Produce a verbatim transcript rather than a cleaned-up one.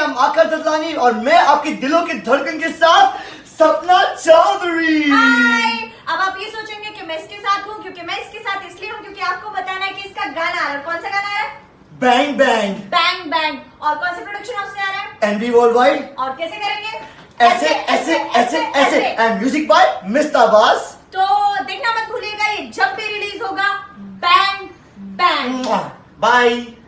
हम आकाश ददलानी और मैं आपके दिलों की धड़कन के साथ सपना चौधरी। अब आप ये सोचेंगे कि मैं इसके साथ हूँ क्योंकि मैं इसके साथ इसलिए हूँ क्योंकि आपको बताना है कि इसका गाना आ रहा है। कौन सा गाना है? Bang bang bang bang. और कौन सी प्रोडक्शन हाउस से आ रहा है? And B worldwide. और कैसे करेंगे? ऐसे ऐसे ऐसे ऐसे। एंड म्यूजिक बाय मिस्टर बास। तो देखना मत भूलिएगा, ये जब भी रिलीज होगा। Bang bang. बाय।